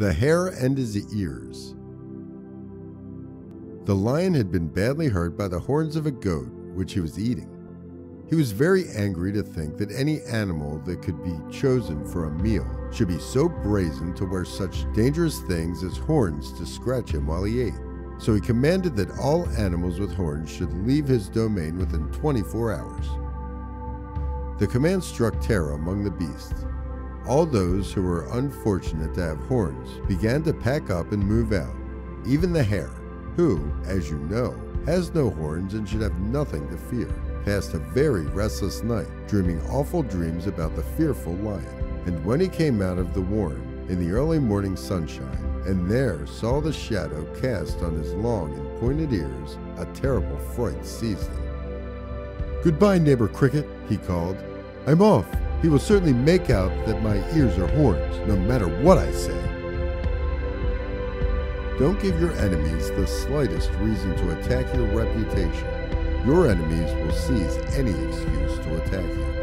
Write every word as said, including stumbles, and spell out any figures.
the hair and his ears. The lion had been badly hurt by the horns of a goat which he was eating. He was very angry to think that any animal that could be chosen for a meal should be so brazen to wear such dangerous things as horns to scratch him while he ate. So he commanded that all animals with horns should leave his domain within twenty-four hours. The command struck terror among the beasts. All those who were unfortunate to have horns began to pack up and move out, even the hare, who, as you know, has no horns and should have nothing to fear, passed a very restless night, dreaming awful dreams about the fearful lion. And when he came out of the warren in the early morning sunshine, and there saw the shadow cast on his long and pointed ears, a terrible fright seized him. "Goodbye, neighbor Cricket," he called. "I'm off. He will certainly make out that my ears are horns, no matter what I say." Don't give your enemies the slightest reason to attack your reputation. Your enemies will seize any excuse to attack you.